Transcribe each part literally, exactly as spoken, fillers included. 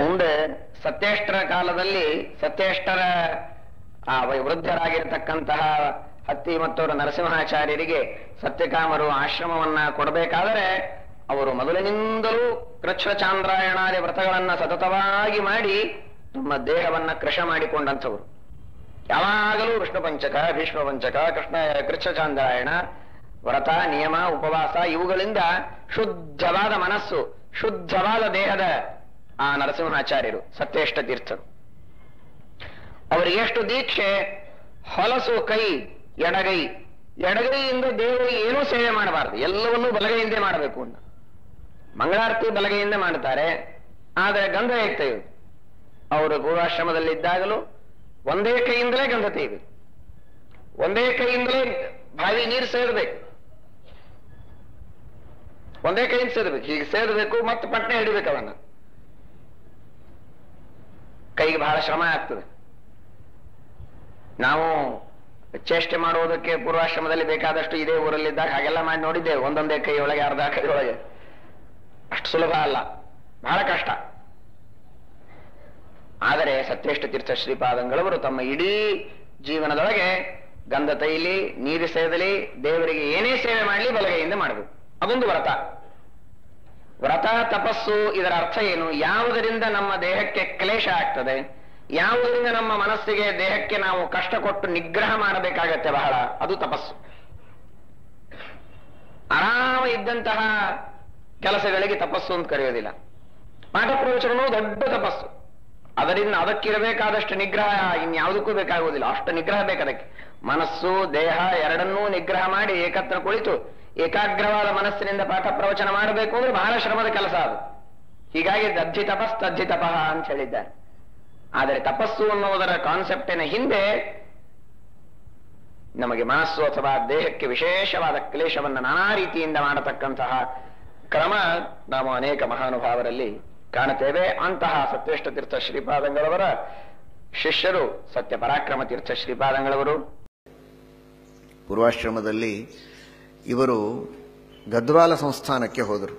ಮುಂದೆ ಸತ್ಯೇಷ್ಟರ ಕಾಲದಲ್ಲಿ ಸತ್ಯೇಷ್ಟರ ಆ ವೃದ್ಧರಾಗಿರತಕ್ಕಂತಹ ಹತ್ತಿ ಮತ್ತೂರು ನರಸಿಂಹಾಚಾರ್ಯರಿಗೆ ಸತ್ಯಕಾಮರು ಆಶ್ರಮವನ್ನ ಕೊಡಬೇಕಾದರೆ ಅವರು ಮೊದಲಿನಿಂದಲೂ ಕೃಚ್ಛ ಚಾಂದ್ರಾಯಣಾದಿ ವ್ರತಗಳನ್ನು ಸತತವಾಗಿ ಮಾಡಿ ತಮ್ಮ ದೇಹವನ್ನ ಕೃಶ ಮಾಡಿಕೊಂಡಂಥವರು. ಯಾವಾಗಲೂ ವಿಷ್ಣು ಪಂಚಕ, ಭೀಷ್ಮ ಪಂಚಕ, ಕೃಷ್ಣ ಕೃಚ್ಛ ಚಾಂದ್ರಾಯಣ ವ್ರತ, ನಿಯಮ, ಉಪವಾಸ ಇವುಗಳಿಂದ ಶುದ್ಧವಾದ ಮನಸ್ಸು, ಶುದ್ಧವಾದ ದೇಹದ ಆ ನರಸಿಂಹಾಚಾರ್ಯರು ಸತ್ಯೇಷ್ಟ ತೀರ್ಥರು. ಅವರಿಗೆ ಎಷ್ಟು ದೀಕ್ಷೆ! ಹೊಲಸು ಕೈ, ಎಡಗೈ, ಎಡಗೈಯಿಂದ ದೇವರಿಗೆ ಏನೂ ಸೇವೆ ಮಾಡಬಾರದು, ಎಲ್ಲವನ್ನೂ ಬಲಗೈಯಿಂದ ಮಾಡಬೇಕು ಅಂತ. ಮಂಗಳಾರತಿ ಬಲಗೈಯಿಂದ ಮಾಡುತ್ತಾರೆ, ಆದರೆ ಗಂಧ ಹೇಗೆ ತೆಗೆಯುವುದು? ಅವರು ಗೋವಾಶ್ರಮದಲ್ಲಿದ್ದಾಗಲೂ ಒಂದೇ ಕೈಯಿಂದಲೇ ಗಂಧ ತೆಗೆಯಬೇಕು, ಒಂದೇ ಕೈಯಿಂದಲೇ ಬಾವಿ ನೀರು ಸೇರಬೇಕು, ಒಂದೇ ಕೈಯಿಂದ ಸೇರಬೇಕು, ಹೀಗೆ ಸೇರಬೇಕು, ಮತ್ತೆ ಪಟ್ಟಣ ಹಿಡಿಬೇಕು. ಅವನ್ನ ಕೈಗೆ ಬಹಳ ಶ್ರಮ ಆಗ್ತದೆ. ನಾವು ಚೇಷ್ಟೆ ಮಾಡುವುದಕ್ಕೆ ಪೂರ್ವಾಶ್ರಮದಲ್ಲಿ ಬೇಕಾದಷ್ಟು ಇದೇ ಊರಲ್ಲಿದ್ದಾಗ ಹಾಗೆಲ್ಲ ಮಾಡಿ ನೋಡಿದ್ದೇವೆ. ಒಂದೊಂದೇ ಕೈಯೊಳಗೆ, ಅರ್ಧ ಕೈಯೊಳಗೆ, ಅಷ್ಟು ಸುಲಭ ಅಲ್ಲ, ಬಹಳ ಕಷ್ಟ. ಆದರೆ ಸತ್ಯೇಷ್ಟ ತೀರ್ಥ ಶ್ರೀಪಾದಂಗಳವರು ತಮ್ಮ ಇಡೀ ಜೀವನದೊಳಗೆ ಗಂಧ ತೈಲಿ, ನೀರು ಸೇದಲಿ, ದೇವರಿಗೆ ಏನೇ ಸೇವೆ ಮಾಡಲಿ ಬಲಗೈಯಿಂದ ಮಾಡಬೇಕು. ಅದೊಂದು ವ್ರತ. ವ್ರತ, ತಪಸ್ಸು ಇದರ ಅರ್ಥ ಏನು? ಯಾವುದರಿಂದ ನಮ್ಮ ದೇಹಕ್ಕೆ ಕ್ಲೇಶ ಆಗ್ತದೆ, ಯಾವುದರಿಂದ ನಮ್ಮ ಮನಸ್ಸಿಗೆ ದೇಹಕ್ಕೆ ನಾವು ಕಷ್ಟ ಕೊಟ್ಟು ನಿಗ್ರಹ ಮಾಡಬೇಕಾಗತ್ತೆ ಬಹಳ, ಅದು ತಪಸ್ಸು. ಆರಾಮ ಇದ್ದಂತಹ ಕೆಲಸಗಳಿಗೆ ತಪಸ್ಸು ಅಂತ ಕರೆಯೋದಿಲ್ಲ. ಪಾಠ ಪ್ರವಚನವೂ ದೊಡ್ಡ ತಪಸ್ಸು. ಅದರಿಂದ ಅದಕ್ಕಿರಬೇಕಾದಷ್ಟು ನಿಗ್ರಹ ಇನ್ಯಾವುದಕ್ಕೂ ಬೇಕಾಗುವುದಿಲ್ಲ, ಅಷ್ಟು ನಿಗ್ರಹ ಬೇಕದಕ್ಕೆ. ಮನಸ್ಸು ದೇಹ ಎರಡನ್ನೂ ನಿಗ್ರಹ ಮಾಡಿ ಏಕತ್ರ ಕುಳಿತು ಏಕಾಗ್ರವಾದ ಮನಸ್ಸಿನಿಂದ ಪಾಠ ಪ್ರವಚನ ಮಾಡಬೇಕು ಅಂದ್ರೆ ಬಹಳ ಶ್ರಮದ ಕೆಲಸ ಅದು. ಹೀಗಾಗಿ ದದ್ಧಿ ತಪಸ್ ತದ್ಧಿ ತಪಃ ಅಂತ ಹೇಳಿದ್ದಾರೆ. ಆದರೆ ತಪಸ್ಸು ಅನ್ನುವುದರ ಕಾನ್ಸೆಪ್ಟಿನ ಹಿಂದೆ ನಮಗೆ ಮನಸ್ಸು ಅಥವಾ ದೇಹಕ್ಕೆ ವಿಶೇಷವಾದ ಕ್ಲೇಶವನ್ನು ನಾನಾ ರೀತಿಯಿಂದ ಮಾಡತಕ್ಕಂತಹ ಕ್ರಮ ನಾವು ಅನೇಕ ಮಹಾನುಭಾವರಲ್ಲಿ ಕಾಣುತ್ತೇವೆ. ಅಂತಹ ಸತ್ಯೇಷ್ಟ ತೀರ್ಥ ಶ್ರೀಪಾದಂಗಳವರ ಶಿಷ್ಯರು ಸತ್ಯ ಪರಾಕ್ರಮ ತೀರ್ಥ ಶ್ರೀಪಾದಂಗಳವರು. ಪೂರ್ವಾಶ್ರಮದಲ್ಲಿ ಇವರು ಗದ್ವಾಲ ಸಂಸ್ಥಾನಕ್ಕೆ ಹೋದರು.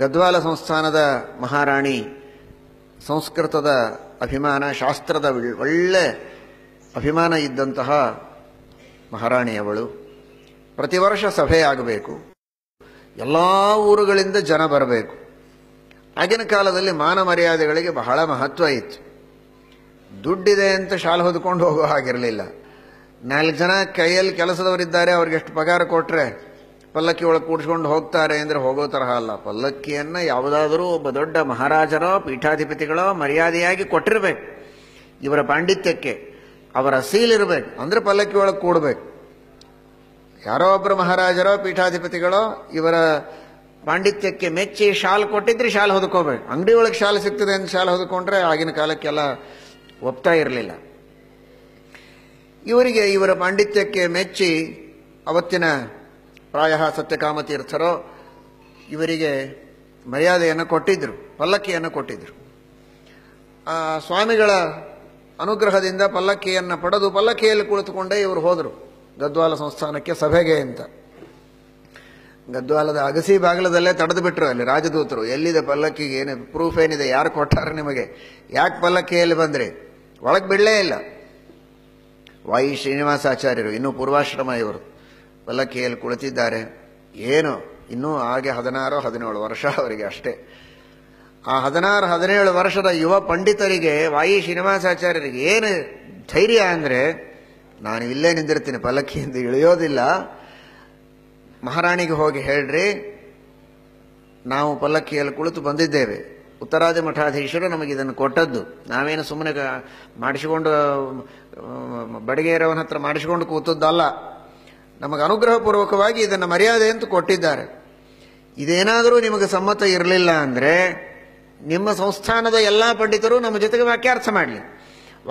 ಗದ್ವಾಲ ಸಂಸ್ಥಾನದ ಮಹಾರಾಣಿ ಸಂಸ್ಕೃತದ ಅಭಿಮಾನ, ಶಾಸ್ತ್ರದ ಒಳ್ಳೆ ಅಭಿಮಾನ ಇದ್ದಂತಹ ಮಹಾರಾಣಿಯವಳು. ಪ್ರತಿ ವರ್ಷ ಸಭೆಯಾಗಬೇಕು, ಎಲ್ಲ ಊರುಗಳಿಂದ ಜನ ಬರಬೇಕು. ಆಗಿನ ಕಾಲದಲ್ಲಿ ಮಾನ ಮರ್ಯಾದೆಗಳಿಗೆ ಬಹಳ ಮಹತ್ವ ಇತ್ತು. ದುಡ್ಡಿದೆ ಅಂತ ಶಾಲೆ ಹೊದ್ಕೊಂಡು ಹೋಗೋ ಹಾಗಿರಲಿಲ್ಲ. ನಾಲ್ಕು ಜನ ಕೈಯಲ್ಲಿ ಕೆಲಸದವರಿದ್ದಾರೆ, ಅವ್ರಿಗೆಷ್ಟು ಪಗಾರ ಕೊಟ್ಟರೆ ಪಲ್ಲಕ್ಕಿ ಒಳಗೆ ಕೂಡಿಸ್ಕೊಂಡು ಹೋಗ್ತಾರೆ ಅಂದರೆ ಹೋಗೋ ತರಹ ಅಲ್ಲ. ಪಲ್ಲಕ್ಕಿಯನ್ನು ಯಾವುದಾದರೂ ಒಬ್ಬ ದೊಡ್ಡ ಮಹಾರಾಜರೋ ಪೀಠಾಧಿಪತಿಗಳೋ ಮರ್ಯಾದೆಯಾಗಿ ಕೊಟ್ಟಿರಬೇಕು. ಇವರ ಪಾಂಡಿತ್ಯಕ್ಕೆ ಅವರ ಸೀಲಿರಬೇಕು, ಅಂದರೆ ಪಲ್ಲಕ್ಕಿ ಒಳಗೆ ಕೂಡಬೇಕು. ಯಾರೋ ಒಬ್ಬರು ಮಹಾರಾಜರೋ ಪೀಠಾಧಿಪತಿಗಳೋ ಇವರ ಪಾಂಡಿತ್ಯಕ್ಕೆ ಮೆಚ್ಚಿ ಶಾಲ್ ಕೊಟ್ಟಿದ್ರೆ ಶಾಲ್ ಹೊದ್ಕೋಬೇಕು. ಅಂಗಡಿ ಒಳಗೆ ಶಾಲ್ ಸಿಗ್ತದೆ ಅಂತ ಶಾಲ್ ಹೊದ್ಕೊಂಡ್ರೆ ಆಗಿನ ಕಾಲಕ್ಕೆಲ್ಲ ಒಪ್ತಾ ಇರಲಿಲ್ಲ. ಇವರಿಗೆ ಇವರ ಪಾಂಡಿತ್ಯಕ್ಕೆ ಮೆಚ್ಚಿ ಅವತ್ತಿನ ಪ್ರಾಯಃ ಸತ್ಯಕಾಮತೀರ್ಥರೋ ಇವರಿಗೆ ಮರ್ಯಾದೆಯನ್ನು ಕೊಟ್ಟಿದ್ದರು, ಪಲ್ಲಕ್ಕಿಯನ್ನು ಕೊಟ್ಟಿದ್ದರು. ಸ್ವಾಮಿಗಳ ಅನುಗ್ರಹದಿಂದ ಪಲ್ಲಕ್ಕಿಯನ್ನು ಪಡೆದು ಪಲ್ಲಕ್ಕಿಯಲ್ಲಿ ಕುಳಿತುಕೊಂಡೇ ಇವರು ಹೋದರು ಗದ್ವಾಲ ಸಂಸ್ಥಾನಕ್ಕೆ ಸಭೆಗೆ ಅಂತ. ಗದ್ವಾಲದ ಅಗಸಿ ಬಾಗಿಲದಲ್ಲೇ ತಡೆದು ಬಿಟ್ಟರು ಅಲ್ಲಿ ರಾಜದೂತರು. ಎಲ್ಲಿದೆ ಪಲ್ಲಕ್ಕಿಗೆ, ಏನು ಪ್ರೂಫ್ ಏನಿದೆ, ಯಾರು ಕೊಟ್ಟಾರ ನಿಮಗೆ, ಯಾಕೆ ಪಲ್ಲಕ್ಕಿಯಲ್ಲಿ ಬಂದ್ರಿ, ಒಳಗೆ ಬಿಡಲೇ ಇಲ್ಲ. ವಾಯಿ ಶ್ರೀನಿವಾಸಾಚಾರ್ಯರು, ಇನ್ನೂ ಪೂರ್ವಾಶ್ರಮ ಇವರು, ಪಲ್ಲಕ್ಕಿಯಲ್ಲಿ ಕುಳಿತಿದ್ದಾರೆ. ಏನು ಇನ್ನೂ ಹಾಗೆ ಹದಿನಾರು ಹದಿನೇಳು ವರ್ಷ ಅವರಿಗೆ ಅಷ್ಟೇ. ಆ ಹದಿನಾರು ಹದಿನೇಳು ವರ್ಷದ ಯುವ ಪಂಡಿತರಿಗೆ, ವಾಯಿ ಶ್ರೀನಿವಾಸಾಚಾರ್ಯರಿಗೆ ಏನು ಧೈರ್ಯ ಅಂದರೆ, ನಾನು ಇಲ್ಲೇ ನಿಂದಿರ್ತೀನಿ, ಪಲ್ಲಕ್ಕಿಯಿಂದ ಇಳಿಯೋದಿಲ್ಲ, ಮಹಾರಾಣಿಗೆ ಹೋಗಿ ಹೇಳ್ರಿ ನಾವು ಪಲ್ಲಕ್ಕಿಯಲ್ಲಿ ಕುಳಿತು ಬಂದಿದ್ದೇವೆ, ಉತ್ತರಾದಿ ಮಠಾಧೀಶರು ನಮಗಿದನ್ನು ಕೊಟ್ಟದ್ದು, ನಾವೇನು ಸುಮ್ಮನೆ ಮಾಡಿಸಿಕೊಂಡು ಬಡಿಗೇರವನ ಹತ್ರ ಮಾಡಿಸಿಕೊಂಡು ಕೂತದ್ದಲ್ಲ, ನಮಗೆ ಅನುಗ್ರಹಪೂರ್ವಕವಾಗಿ ಇದನ್ನು ಮರ್ಯಾದೆ ಅಂತ ಕೊಟ್ಟಿದ್ದಾರೆ. ಇದೇನಾದರೂ ನಿಮಗೆ ಸಮ್ಮತ ಇರಲಿಲ್ಲ ಅಂದರೆ ನಿಮ್ಮ ಸಂಸ್ಥಾನದ ಎಲ್ಲ ಪಂಡಿತರು ನಮ್ಮ ಜೊತೆಗೆ ವಾಕ್ಯಾರ್ಥ ಮಾಡಲಿ,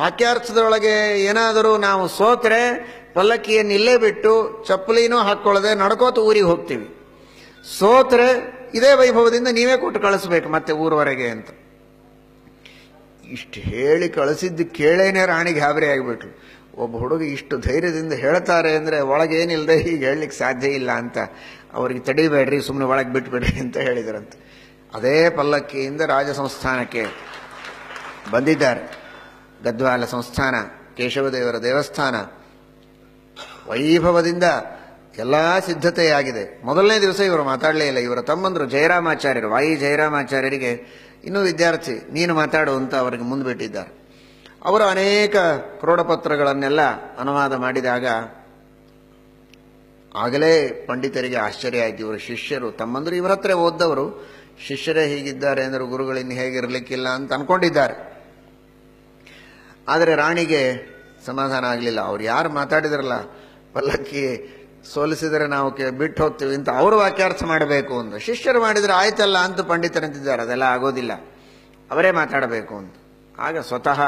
ವಾಕ್ಯಾರ್ಥದೊಳಗೆ ಏನಾದರೂ ನಾವು ಸೋತರೆ ಪಲ್ಲಕ್ಕಿಯನ್ನು ಇಲ್ಲೇ ಬಿಟ್ಟು ಚಪ್ಪಲಿನೂ ಹಾಕ್ಕೊಳ್ಳದೆ ನಡ್ಕೋತ ಊರಿಗೆ ಹೋಗ್ತೀವಿ, ಸೋತರೆ ಇದೇ ವೈಭವದಿಂದ ನೀವೇ ಕೊಟ್ಟು ಕಳಿಸ್ಬೇಕು ಮತ್ತೆ ಊರವರೆಗೆ ಅಂತ. ಇಷ್ಟು ಹೇಳಿ ಕಳಿಸಿದ್ದು ಕೇಳೇನೆ ರಾಣಿಗೆ ಗಾಬರಿ ಆಗಿಬಿಟ್ರು. ಒಬ್ಬ ಹುಡುಗ ಇಷ್ಟು ಧೈರ್ಯದಿಂದ ಹೇಳ್ತಾರೆ ಅಂದರೆ ಒಳಗೇನಿಲ್ಲದೆ ಹೀಗೆ ಹೇಳಲಿಕ್ಕೆ ಸಾಧ್ಯ ಇಲ್ಲ ಅಂತ. ಅವ್ರಿಗೆ ತಡಿಬೇಡ್ರಿ, ಸುಮ್ಮನೆ ಒಳಗೆ ಬಿಟ್ಬಿಡ್ರಿ ಅಂತ ಹೇಳಿದ್ರಂತೆ. ಅದೇ ಪಲ್ಲಕ್ಕಿಯಿಂದ ರಾಜ ಸಂಸ್ಥಾನಕ್ಕೆ ಬಂದಿದ್ದಾರೆ. ಗದ್ವಾಲ ಸಂಸ್ಥಾನ, ಕೇಶವದೇವರ ದೇವಸ್ಥಾನ ವೈಭವದಿಂದ ಎಲ್ಲ ಸಿದ್ಧತೆಯಾಗಿದೆ. ಮೊದಲನೇ ದಿವಸ ಇವರು ಮಾತಾಡಲೇ ಇಲ್ಲ. ಇವರ ತಮ್ಮಂದರು ಜಯರಾಮಾಚಾರ್ಯರು, ವಾಯಿ ಜಯರಾಮಾಚಾರ್ಯರಿಗೆ ಇನ್ನೂ ವಿದ್ಯಾರ್ಥಿ, ನೀನು ಮಾತಾಡು ಅಂತ ಅವರಿಗೆ ಮುಂದ್ಬಿಟ್ಟಿದ್ದಾರೆ. ಅವರು ಅನೇಕ ಕ್ರೋಡಪತ್ರಗಳನ್ನೆಲ್ಲ ಅನುವಾದ ಮಾಡಿದಾಗ ಆಗಲೇ ಪಂಡಿತರಿಗೆ ಆಶ್ಚರ್ಯ ಆಯಿತು. ಇವರು ಶಿಷ್ಯರು, ತಮ್ಮಂದರು, ಇವರ ಹತ್ರ ಓದ್ದವರು, ಶಿಷ್ಯರೇ ಹೀಗಿದ್ದಾರೆ ಅಂದರೆ ಗುರುಗಳು ಇನ್ನು ಹೇಗಿರಲಿಕ್ಕಿಲ್ಲ ಅಂತ ಅಂದ್ಕೊಂಡಿದ್ದಾರೆ. ಆದರೆ ರಾಣಿಗೆ ಸಮಾಧಾನ ಆಗಲಿಲ್ಲ. ಅವ್ರು ಯಾರು ಮಾತಾಡಿದ್ರಲ್ಲ, ಪಲ್ಲಕ್ಕಿ ಸೋಲಿಸಿದರೆ ನಾವು ಬಿಟ್ಟು ಹೋಗ್ತೀವಿ ಅಂತ ಅವರು ವಾಕ್ಯಾರ್ಥ ಮಾಡಬೇಕು ಅಂತ. ಶಿಷ್ಯರು ಮಾಡಿದರೆ ಆಯ್ತಲ್ಲ ಅಂತ ಪಂಡಿತರಂತಿದ್ದಾರೆ, ಅದೆಲ್ಲ ಆಗೋದಿಲ್ಲ, ಅವರೇ ಮಾತಾಡಬೇಕು ಅಂತ. ಆಗ ಸ್ವತಃ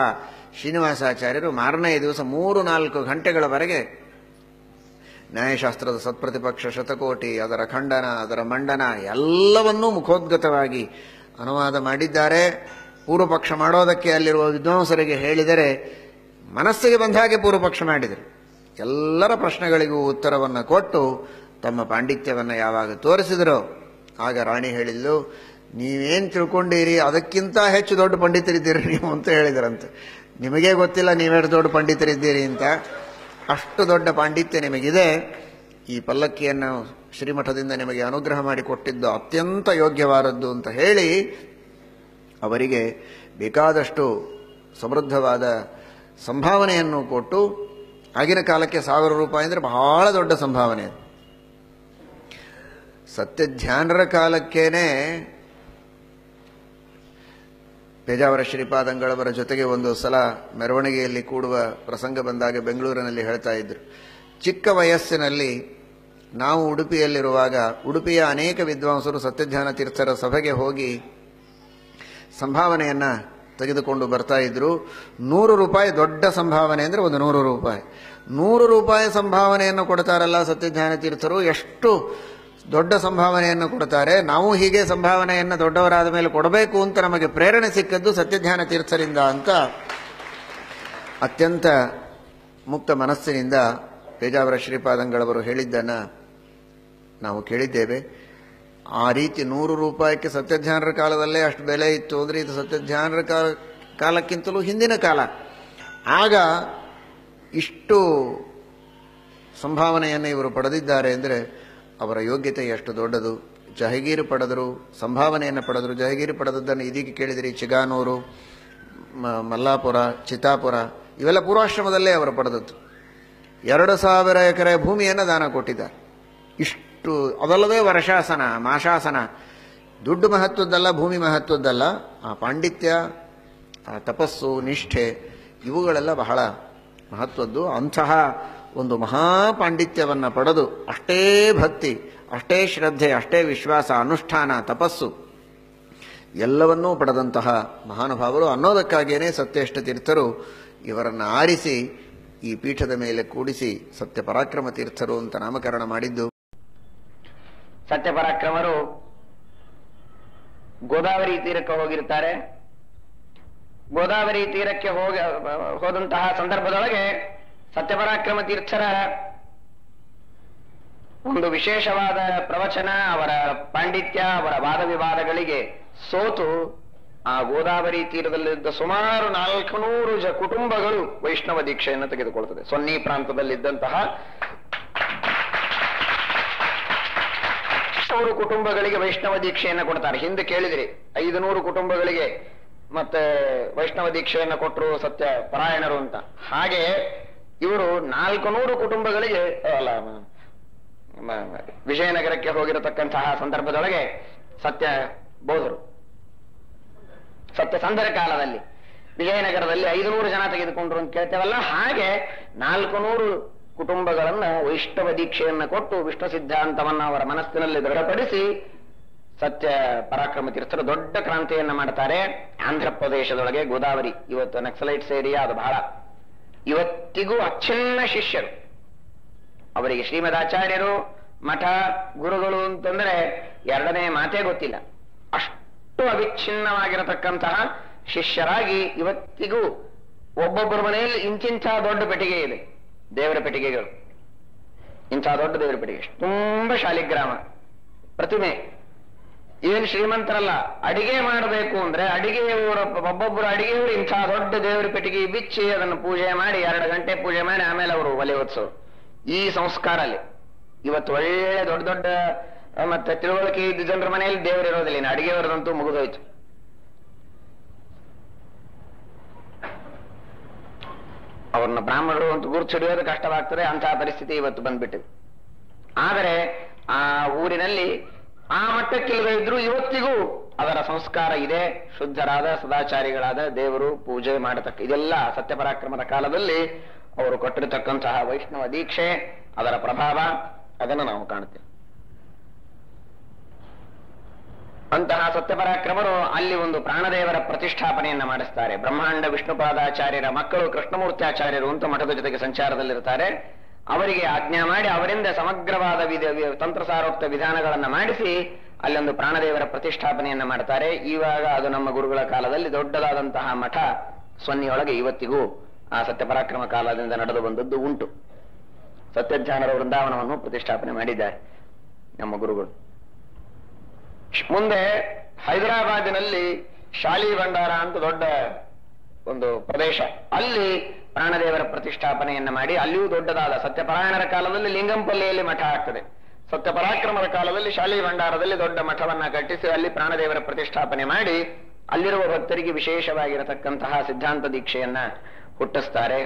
ಶ್ರೀನಿವಾಸಾಚಾರ್ಯರು ಮಾರನೇ ದಿವಸ ಮೂರು ನಾಲ್ಕು ಗಂಟೆಗಳವರೆಗೆ ನ್ಯಾಯಶಾಸ್ತ್ರದ ಸತ್ಪ್ರತಿಪಕ್ಷ ಶತಕೋಟಿ, ಅದರ ಖಂಡನ, ಅದರ ಮಂಡನ ಎಲ್ಲವನ್ನೂ ಮುಖೋದ್ಗತವಾಗಿ ಅನುವಾದ ಮಾಡಿದ್ದಾರೆ. ಪೂರ್ವಪಕ್ಷ ಮಾಡೋದಕ್ಕೆ ಅಲ್ಲಿರುವ ವಿದ್ವಾಂಸರಿಗೆ ಹೇಳಿದರೆ ಮನಸ್ಸಿಗೆ ಬಂದ ಹಾಗೆ ಪೂರ್ವಪಕ್ಷ ಮಾಡಿದರು. ಎಲ್ಲರ ಪ್ರಶ್ನೆಗಳಿಗೂ ಉತ್ತರವನ್ನು ಕೊಟ್ಟು ತಮ್ಮ ಪಾಂಡಿತ್ಯವನ್ನು ಯಾವಾಗ ತೋರಿಸಿದರು, ಆಗ ರಾಣಿ ಹೇಳಿದ್ದು, ನೀವೇನು ತಿಳ್ಕೊಂಡಿರಿ ಅದಕ್ಕಿಂತ ಹೆಚ್ಚು ದೊಡ್ಡ ಪಂಡಿತರಿದ್ದೀರಿ ನೀವು ಅಂತ ಹೇಳಿದರಂತೆ. ನಿಮಗೇ ಗೊತ್ತಿಲ್ಲ ನೀವೆಷ್ಟು ದೊಡ್ಡ ಪಂಡಿತರಿದ್ದೀರಿ ಅಂತ. ಅಷ್ಟು ದೊಡ್ಡ ಪಾಂಡಿತ್ಯ ನಿಮಗಿದೆ. ಈ ಪಲ್ಲಕ್ಕಿಯನ್ನು ಶ್ರೀಮಠದಿಂದ ನಿಮಗೆ ಅನುಗ್ರಹ ಮಾಡಿಕೊಟ್ಟಿದ್ದು ಅತ್ಯಂತ ಯೋಗ್ಯವಾದದ್ದು ಅಂತ ಹೇಳಿ ಅವರಿಗೆ ಬೇಕಾದಷ್ಟು ಸಮೃದ್ಧವಾದ ಸಂಭಾವನೆಯನ್ನು ಕೊಟ್ಟು, ಆಗಿನ ಕಾಲಕ್ಕೆ ಸಾವಿರ ರೂಪಾಯಿ ಅಂದರೆ ಬಹಳ ದೊಡ್ಡ ಸಂಭಾವನೆ. ಸತ್ಯಧ್ಯಾನರ ಕಾಲಕ್ಕೇನೆ ಪೇಜಾವರ ಶ್ರೀಪಾದಂಗಳವರ ಜೊತೆಗೆ ಒಂದು ಸಲ ಮೆರವಣಿಗೆಯಲ್ಲಿ ಕೂಡುವ ಪ್ರಸಂಗ ಬಂದಾಗ ಬೆಂಗಳೂರಿನಲ್ಲಿ ಹೇಳ್ತಾ ಇದ್ರು, ಚಿಕ್ಕ ವಯಸ್ಸಿನಲ್ಲಿ ನಾವು ಉಡುಪಿಯಲ್ಲಿರುವಾಗ ಉಡುಪಿಯ ಅನೇಕ ವಿದ್ವಾಂಸರು ಸತ್ಯಧ್ಯಾನ ತೀರ್ಥರ ಸಭೆಗೆ ಹೋಗಿ ಸಂಭಾವನೆಯನ್ನು ತೆಗೆದುಕೊಂಡು ಬರ್ತಾ ಇದ್ರು. ನೂರು ರೂಪಾಯಿ ದೊಡ್ಡ ಸಂಭಾವನೆ ಅಂದರೆ ಒಂದು ನೂರು ರೂಪಾಯಿ. ನೂರು ರೂಪಾಯಿ ಸಂಭಾವನೆಯನ್ನು ಕೊಡ್ತಾರಲ್ಲ ಸತ್ಯಧ್ಯಾನ ತೀರ್ಥರು, ಎಷ್ಟು ದೊಡ್ಡ ಸಂಭಾವನೆಯನ್ನು ಕೊಡ್ತಾರೆ. ನಾವು ಹೀಗೆ ಸಂಭಾವನೆಯನ್ನು ದೊಡ್ಡವರಾದ ಮೇಲೆ ಕೊಡಬೇಕು ಅಂತ ನಮಗೆ ಪ್ರೇರಣೆ ಸಿಕ್ಕದ್ದು ಸತ್ಯಧ್ಯಾನ ತೀರ್ಥರಿಂದ ಅಂತ ಅತ್ಯಂತ ಮುಕ್ತ ಮನಸ್ಸಿನಿಂದ ಪೇಜಾವರ ಶ್ರೀಪಾದಂಗಳವರು ಹೇಳಿದ್ದನ್ನು ನಾವು ಕೇಳಿದ್ದೇವೆ. ಆ ರೀತಿ ನೂರು ರೂಪಾಯಿಗೆ ಸತ್ಯಧ್ಯಾನರ ಕಾಲದಲ್ಲೇ ಅಷ್ಟು ಬೆಲೆ ಇತ್ತು ಅಂದರೆ ಇದು ಸತ್ಯಧ್ಯಾನರ ಕಾಲ ಕಾಲಕ್ಕಿಂತಲೂ ಹಿಂದಿನ ಕಾಲ. ಆಗ ಇಷ್ಟು ಸಂಭಾವನೆಯನ್ನು ಇವರು ಪಡೆದಿದ್ದಾರೆ ಅಂದರೆ ಅವರ ಯೋಗ್ಯತೆ ಎಷ್ಟು ದೊಡ್ಡದು. ಜಹಗೀರು ಪಡೆದರು, ಸಂಭಾವನೆಯನ್ನು ಪಡೆದರು. ಜಹಗೀರು ಪಡೆದದ್ದನ್ನು ಇದೀಗ ಕೇಳಿದಿರಿ, ಚಿಗಾನೂರು, ಮಲ್ಲಾಪುರ, ಚಿತ್ತಾಪುರ ಇವೆಲ್ಲ ಪೂರ್ವಾಶ್ರಮದಲ್ಲೇ ಅವರು ಪಡೆದದ್ದು. ಎರಡು ಸಾವಿರ ಎಕರೆ ಭೂಮಿಯನ್ನು ದಾನ ಕೊಟ್ಟಿದ್ದಾರೆ. ಇಷ್ಟು ಅದಲ್ಲದೆ ವರ್ಷಾಸನ, ಮಾಶಾಸನ, ದುಡ್ಡು ಮಹತ್ವದ್ದಲ್ಲ, ಭೂಮಿ ಮಹತ್ವದ್ದಲ್ಲ, ಆ ಪಾಂಡಿತ್ಯ, ಆ ತಪಸ್ಸು, ನಿಷ್ಠೆ ಇವುಗಳೆಲ್ಲ ಬಹಳ ಮಹತ್ವದ್ದು. ಅಂತಹ ಒಂದು ಮಹಾಪಾಂಡಿತ್ಯವನ್ನು ಪಡೆದು ಅಷ್ಟೇ ಭಕ್ತಿ, ಅಷ್ಟೇ ಶ್ರದ್ಧೆ, ಅಷ್ಟೇ ವಿಶ್ವಾಸ, ಅನುಷ್ಠಾನ, ತಪಸ್ಸು ಎಲ್ಲವನ್ನೂ ಪಡೆದಂತಹ ಮಹಾನುಭಾವರು. ಅನ್ನೋದಕ್ಕಾಗಿಯೇ ಸತ್ಯೇಷ್ಟ ತೀರ್ಥರು ಇವರನ್ನು ಆರಿಸಿ ಈ ಪೀಠದ ಮೇಲೆ ಕೂಡಿಸಿ ಸತ್ಯಪರಾಕ್ರಮ ತೀರ್ಥರು ಅಂತ ನಾಮಕರಣ ಮಾಡಿದ್ದು. ಸತ್ಯಪರಾಕ್ರಮರು ಗೋದಾವರಿ ತೀರಕ್ಕೆ ಹೋಗಿರ್ತಾರೆ. ಗೋದಾವರಿ ತೀರಕ್ಕೆ ಹೋಗಿ ಹೋದಂತಹ ಸಂದರ್ಭದೊಳಗೆ ಸತ್ಯಪರಾಕ್ರಮ ತೀರ್ಥರ ಒಂದು ವಿಶೇಷವಾದ ಪ್ರವಚನ, ಅವರ ಪಾಂಡಿತ್ಯ, ಅವರ ವಾದ ವಿವಾದಗಳಿಗೆ ಸೋತು ಆ ಗೋದಾವರಿ ತೀರದಲ್ಲಿದ್ದ ಸುಮಾರು ನಾಲ್ಕು ನೂರು ಜ ಕುಟುಂಬಗಳು ವೈಷ್ಣವ ದೀಕ್ಷೆಯನ್ನು ತೆಗೆದುಕೊಳ್ತದೆ. ಸೊನ್ನಿ ಪ್ರಾಂತದಲ್ಲಿದ್ದಂತಹ ನೂರು ಕುಟುಂಬಗಳಿಗೆ ವೈಷ್ಣವ ದೀಕ್ಷೆಯನ್ನು ಕೊಡ್ತಾರೆ. ಹಿಂದೆ ಕೇಳಿದ್ರಿ, ಐದು ನೂರು ಕುಟುಂಬಗಳಿಗೆ ಮತ್ತೆ ವೈಷ್ಣವ ದೀಕ್ಷೆಯನ್ನು ಕೊಟ್ಟರು ಸತ್ಯ ಪರಾಯಣರು ಅಂತ. ಹಾಗೆ ಇವರು ನಾಲ್ಕು ನೂರು ಕುಟುಂಬಗಳಿಗೆ ಅಲ್ಲ, ವಿಜಯನಗರಕ್ಕೆ ಹೋಗಿರತಕ್ಕಂತಹ ಸಂದರ್ಭದೊಳಗೆ ಸತ್ಯ ಬೋಧರು ಸತ್ಯ ಸಂಧರ ಕಾಲದಲ್ಲಿ ವಿಜಯನಗರದಲ್ಲಿ ಐದು ನೂರು ಜನ ತೆಗೆದುಕೊಂಡ್ರು ಅಂತ ಕೇಳ್ತೇವಲ್ಲ, ಹಾಗೆ ನಾಲ್ಕು ನೂರು ಕುಟುಂಬಗಳನ್ನ ವೈಷ್ಣವ ದೀಕ್ಷೆಯನ್ನ ಕೊಟ್ಟು ವಿಷ್ಣು ಸಿದ್ಧಾಂತವನ್ನ ಅವರ ಮನಸ್ಸಿನಲ್ಲಿ ದೃಢಪಡಿಸಿ ಸತ್ಯ ಪರಾಕ್ರಮ ತೀರ್ಥರು ದೊಡ್ಡ ಕ್ರಾಂತಿಯನ್ನ ಮಾಡ್ತಾರೆ ಆಂಧ್ರ ಪ್ರದೇಶದೊಳಗೆ. ಗೋದಾವರಿ ಇವತ್ತು ನಕ್ಸಲೈಟ್ಸ್ ಏರಿಯಾ, ಅದು ಬಹಳ ಇವತ್ತಿಗೂ ಅಚ್ಚಿನ್ನ ಶಿಷ್ಯರು. ಅವರಿಗೆ ಶ್ರೀಮದಾಚಾರ್ಯರು, ಮಠ, ಗುರುಗಳು ಅಂತಂದ್ರೆ ಎರಡನೇ ಮಾತೇ ಗೊತ್ತಿಲ್ಲ. ಅಷ್ಟು ಅವಿಚ್ಛಿನ್ನವಾಗಿರತಕ್ಕಂತಹ ಶಿಷ್ಯರಾಗಿ ಇವತ್ತಿಗೂ ಒಬ್ಬೊಬ್ಬರ ಮನೆಯಲ್ಲಿ ಇಂಚಿಂತಹ ದೊಡ್ಡ ಪೆಟ್ಟಿಗೆ ಇದೆ, ದೇವರ ಪೆಟ್ಟಿಗೆಗಳು, ಇಂತಹ ದೊಡ್ಡ ದೇವರ ಪೆಟ್ಟಿಗೆ, ತುಂಬಾ ಶಾಲಿಗ್ರಾಮ ಪ್ರತಿಮೆ, ಏನು ಶ್ರೀಮಂತರಲ್ಲ, ಅಡಿಗೆ ಮಾಡಬೇಕು ಅಂದ್ರೆ ಅಡಿಗೆಯವರ ಒಬ್ಬೊಬ್ಬರು ಅಡಿಗೆಯವರು ಇಂತಹ ದೊಡ್ಡ ದೇವರ ಪೆಟ್ಟಿಗೆ ಬಿಚ್ಚಿ ಅದನ್ನು ಪೂಜೆ ಮಾಡಿ ಎರಡು ಗಂಟೆ ಪೂಜೆ ಮಾಡಿ ಆಮೇಲೆ ಅವರು ಒಲೆ ಹೊತ್ಸೋರು. ಈ ಸಂಸ್ಕಾರ ಅಲ್ಲಿ ಇವತ್ತು ಒಳ್ಳೆ ದೊಡ್ಡ ದೊಡ್ಡ ಮತ್ತೆ ತಿಳುವಳಿಕೆ ಇದ್ದ ಜನರ ಮನೆಯಲ್ಲಿ ದೇವರು ಇರೋದಿಲ್ಲ, ಇನ್ನು ಅಡಿಗೆಯವರದಂತೂ ಮುಗಿದೋಯ್ತು. ಅವ್ರನ್ನ ಬ್ರಾಹ್ಮಣರು ಅಂತ ಗುರುತು ಹಿಡಿಯೋದು ಕಷ್ಟವಾಗ್ತದೆ. ಅಂತಹ ಪರಿಸ್ಥಿತಿ ಇವತ್ತು ಬಂದ್ಬಿಟ್ಟಿದೆ. ಆದರೆ ಆ ಊರಿನಲ್ಲಿ ಆ ಮಟ್ಟಕ್ಕಿಲ್ಲದೆ ಇದ್ರೂ ಇವತ್ತಿಗೂ ಅದರ ಸಂಸ್ಕಾರ ಇದೆ. ಶುದ್ಧರಾದ ಸದಾಚಾರಿಗಳಾದ ದೇವರು ಪೂಜೆ ಮಾಡತಕ್ಕ ಇದೆಲ್ಲ ಸತ್ಯಪರಾಕ್ರಮದ ಕಾಲದಲ್ಲಿ ಅವರು ಕೊಟ್ಟಿರತಕ್ಕಂತಹ ವೈಷ್ಣವ ದೀಕ್ಷೆ, ಅದರ ಪ್ರಭಾವ ಅದನ್ನು ನಾವು ಕಾಣುತ್ತೇವೆ. ಅಂತಹ ಸತ್ಯಪರಾಕ್ರಮರು ಅಲ್ಲಿ ಒಂದು ಪ್ರಾಣದೇವರ ಪ್ರತಿಷ್ಠಾಪನೆಯನ್ನ ಮಾಡಿಸ್ತಾರೆ. ಬ್ರಹ್ಮಾಂಡ ವಿಷ್ಣುಪಾದಾಚಾರ್ಯರ ಮಕ್ಕಳು ಕೃಷ್ಣಮೂರ್ತ್ಯಾಚಾರ್ಯರು ಅಂತ ಮಠದ ಜೊತೆಗೆ ಸಂಚಾರದಲ್ಲಿರ್ತಾರೆ. ಅವರಿಗೆ ಆಜ್ಞಾ ಮಾಡಿ ಅವರಿಂದ ಸಮಗ್ರವಾದ ವಿಧ ತಂತ್ರಸಾರೋಕ್ತ ವಿಧಾನಗಳನ್ನ ಮಾಡಿಸಿ ಅಲ್ಲೊಂದು ಪ್ರಾಣದೇವರ ಪ್ರತಿಷ್ಠಾಪನೆಯನ್ನ ಮಾಡ್ತಾರೆ. ಇವಾಗ ಅದು ನಮ್ಮ ಗುರುಗಳ ಕಾಲದಲ್ಲಿ ದೊಡ್ಡದಾದಂತಹ ಮಠ ಸೊನ್ನೆಯೊಳಗೆ ಇವತ್ತಿಗೂ ಆ ಸತ್ಯಪರಾಕ್ರಮ ಕಾಲದಿಂದ ನಡೆದು ಬಂದದ್ದು ಉಂಟು. ಸತ್ಯಜ್ಞಾನರ ವೃಂದಾವನವನ್ನು ಪ್ರತಿಷ್ಠಾಪನೆ ಮಾಡಿದ್ದಾರೆ ನಮ್ಮ ಗುರುಗಳು. ಮುಂದೆ ಹೈದರಾಬಾದಿನಲ್ಲಿ ಶಾಲಿ ಭಂಡಾರ ಅಂತ ದೊಡ್ಡ ಒಂದು ಪ್ರದೇಶ, ಅಲ್ಲಿ ಪ್ರಾಣದೇವರ ಪ್ರತಿಷ್ಠಾಪನೆಯನ್ನ ಮಾಡಿ ಅಲ್ಲಿಯೂ ದೊಡ್ಡದಾದ ಸತ್ಯಪರಾಯಣರ ಕಾಲದಲ್ಲಿ ಲಿಂಗಂಪಲ್ಲಿಯಲ್ಲಿ ಮಠ ಆಗ್ತದೆ, ಸತ್ಯಪರಾಕ್ರಮರ ಕಾಲದಲ್ಲಿ ಶಾಲಿ ಭಂಡಾರದಲ್ಲಿ ದೊಡ್ಡ ಮಠವನ್ನ ಕಟ್ಟಿಸಿ ಅಲ್ಲಿ ಪ್ರಾಣದೇವರ ಪ್ರತಿಷ್ಠಾಪನೆ ಮಾಡಿ ಅಲ್ಲಿರುವ ಭಕ್ತರಿಗೆ ವಿಶೇಷವಾಗಿರತಕ್ಕಂತಹ ಸಿದ್ಧಾಂತ ದೀಕ್ಷೆಯನ್ನ ಹುಟ್ಟಿಸ್ತಾರೆ.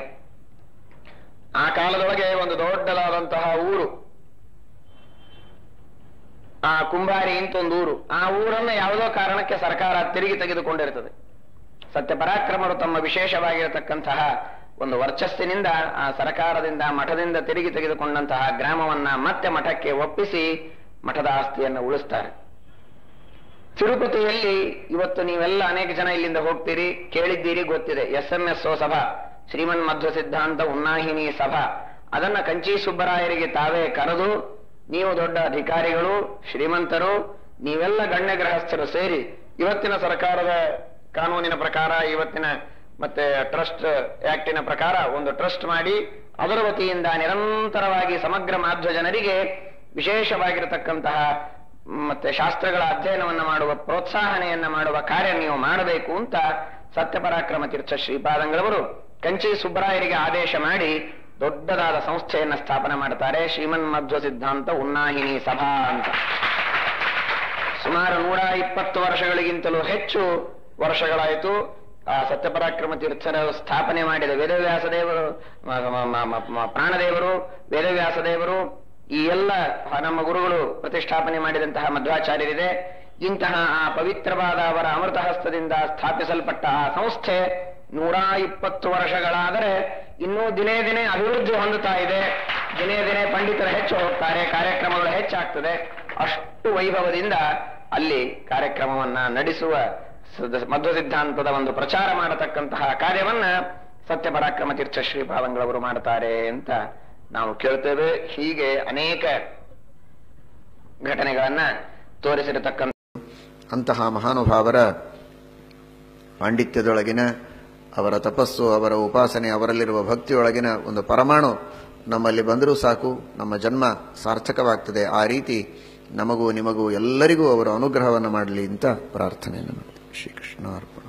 ಆ ಕಾಲದೊಳಗೆ ಒಂದು ದೊಡ್ಡದಾದಂತಹ ಊರು, ಆ ಕುಂಬಾರಿ ಅಂತ ಒಂದು ಊರು, ಆ ಊರನ್ನ ಯಾವುದೋ ಕಾರಣಕ್ಕೆ ಸರ್ಕಾರ ತಿರುಗಿ ತೆಗೆದುಕೊಂಡಿರ್ತದೆ. ಸತ್ಯಪರಾಕ್ರಮರು ತಮ್ಮ ವಿಶೇಷವಾಗಿರತಕ್ಕಂತಹ ಒಂದು ವರ್ಚಸ್ಸಿನಿಂದ ಆ ಸರ್ಕಾರದಿಂದ ಮಠದಿಂದ ತಿರುಗಿ ತೆಗೆದುಕೊಂಡಂತಹ ಗ್ರಾಮವನ್ನ ಮತ್ತೆ ಮಠಕ್ಕೆ ಒಪ್ಪಿಸಿ ಮಠದ ಆಸ್ತಿಯನ್ನು ಉಳಿಸ್ತಾರೆ. ತಿರುಪತಿಯಲ್ಲಿ ಇವತ್ತು ನೀವೆಲ್ಲ ಅನೇಕ ಜನ ಇಲ್ಲಿಂದ ಹೋಗ್ತೀರಿ, ಕೇಳಿದ್ದೀರಿ, ಗೊತ್ತಿದೆ. ಎಸ್ ಎಂ ಎಸ್ ಸಭಾ, ಶ್ರೀಮನ್ ಮಧ್ವ ಸಿದ್ಧಾಂತ ಉನ್ನಾಹಿನಿ ಸಭಾ, ಅದನ್ನ ಕಂಚಿ ಸುಬ್ಬರಾಯರಿಗೆ ತಾವೇ ಕರೆದು, ನೀವು ದೊಡ್ಡ ಅಧಿಕಾರಿಗಳು, ಶ್ರೀಮಂತರು, ನೀವೆಲ್ಲ ಗಣ್ಯ ಗೃಹಸ್ಥರು ಸೇರಿ ಇವತ್ತಿನ ಸರ್ಕಾರದ ಕಾನೂನಿನ ಪ್ರಕಾರ, ಇವತ್ತಿನ ಮತ್ತೆ ಟ್ರಸ್ಟ್ ಆಕ್ಟಿನ ಪ್ರಕಾರ ಒಂದು ಟ್ರಸ್ಟ್ ಮಾಡಿ ಅದರ ವತಿಯಿಂದ ನಿರಂತರವಾಗಿ ಸಮಗ್ರ ಮಾಧ್ವ ಜನರಿಗೆ ವಿಶೇಷವಾಗಿರತಕ್ಕಂತಹ ಮತ್ತೆ ಶಾಸ್ತ್ರಗಳ ಅಧ್ಯಯನವನ್ನು ಮಾಡುವ ಪ್ರೋತ್ಸಾಹನೆಯನ್ನ ಮಾಡುವ ಕಾರ್ಯ ನೀವು ಮಾಡಬೇಕು ಅಂತ ಸತ್ಯಪರಾಕ್ರಮ ತೀರ್ಥ ಶ್ರೀಪಾದಂಗಳವರು ಕಂಚಿ ಸುಬ್ಬರಾಯರಿಗೆ ಆದೇಶ ಮಾಡಿ ದೊಡ್ಡದಾದ ಸಂಸ್ಥೆಯನ್ನ ಸ್ಥಾಪನೆ ಮಾಡ್ತಾರೆ, ಶ್ರೀಮನ್ ಮಧ್ವ ಸಿದ್ಧಾಂತ ಉನ್ನಾಹಿನಿ ಸಭಾ ಅಂತ. ಸುಮಾರು ನೂರ ಇಪ್ಪತ್ತು ವರ್ಷಗಳಿಗಿಂತಲೂ ಹೆಚ್ಚು ವರ್ಷಗಳಾಯಿತು ಆ ಸತ್ಯಪರಾಕ್ರಮ ತೀರ್ಥರ ಸ್ಥಾಪನೆ ಮಾಡಿದ. ವೇದವ್ಯಾಸ ದೇವರು, ಪ್ರಾಣದೇವರು, ವೇದವ್ಯಾಸ ದೇವರು, ಈ ಎಲ್ಲ ನಮ್ಮ ಗುರುಗಳು ಪ್ರತಿಷ್ಠಾಪನೆ ಮಾಡಿದಂತಹ ಮಧ್ವಾಚಾರ್ಯರಿದೆ. ಇಂತಹ ಆ ಪವಿತ್ರವಾದ ಅವರ ಅಮೃತ ಹಸ್ತದಿಂದ ಸ್ಥಾಪಿಸಲ್ಪಟ್ಟ ಆ ಸಂಸ್ಥೆ ನೂರ ಇಪ್ಪತ್ತು ವರ್ಷಗಳಾದರೆ ಇನ್ನೂ ದಿನೇ ದಿನೇ ಅಭಿವೃದ್ಧಿ ಹೊಂದುತ್ತಾ ಇದೆ. ದಿನೇ ದಿನೇ ಪಂಡಿತರು ಹೆಚ್ಚು ಹೋಗ್ತಾರೆ, ಕಾರ್ಯಕ್ರಮಗಳು ಹೆಚ್ಚಾಗ್ತದೆ. ಅಷ್ಟು ವೈಭವದಿಂದ ಅಲ್ಲಿ ಕಾರ್ಯಕ್ರಮವನ್ನ ನಡೆಸುವ ಮಧ್ವ ಸಿದ್ಧಾಂತದ ಒಂದು ಪ್ರಚಾರ ಮಾಡತಕ್ಕಂತಹ ಕಾರ್ಯವನ್ನ ಸತ್ಯಪರಾಕ್ರಮ ತೀರ್ಥ ಶ್ರೀಪಾದಂಗಳವರು ಮಾಡ್ತಾರೆ ಅಂತ ನಾವು ಕೇಳ್ತೇವೆ. ಹೀಗೆ ಅನೇಕ ಘಟನೆಗಳನ್ನ ತೋರಿಸಿರತಕ್ಕಂಥ ಅಂತಹ ಮಹಾನುಭಾವರ ಪಾಂಡಿತ್ಯದೊಳಗಿನ ಅವರ ತಪಸ್ಸು, ಅವರ ಉಪಾಸನೆ, ಅವರಲ್ಲಿರುವ ಭಕ್ತಿಯೊಳಗಿನ ಒಂದು ಪರಮಾಣು ನಮ್ಮಲ್ಲಿ ಬಂದರೂ ಸಾಕು, ನಮ್ಮ ಜನ್ಮ ಸಾರ್ಥಕವಾಗ್ತದೆ. ಆ ರೀತಿ ನಮಗೂ ನಿಮಗೂ ಎಲ್ಲರಿಗೂ ಅವರು ಅನುಗ್ರಹವನ್ನು ಮಾಡಲಿ ಅಂತ ಪ್ರಾರ್ಥನೆಯನ್ನು ಮಾಡ್ತೀವಿ. ಶ್ರೀಕೃಷ್ಣಾರ್ಪಣ.